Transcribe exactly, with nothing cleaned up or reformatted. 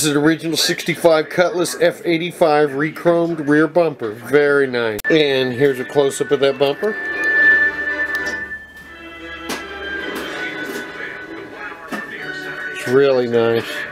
This is an original sixty-five Cutlass F eighty-five re-chromed rear bumper. Very nice. And here's a close-up of that bumper. It's really nice.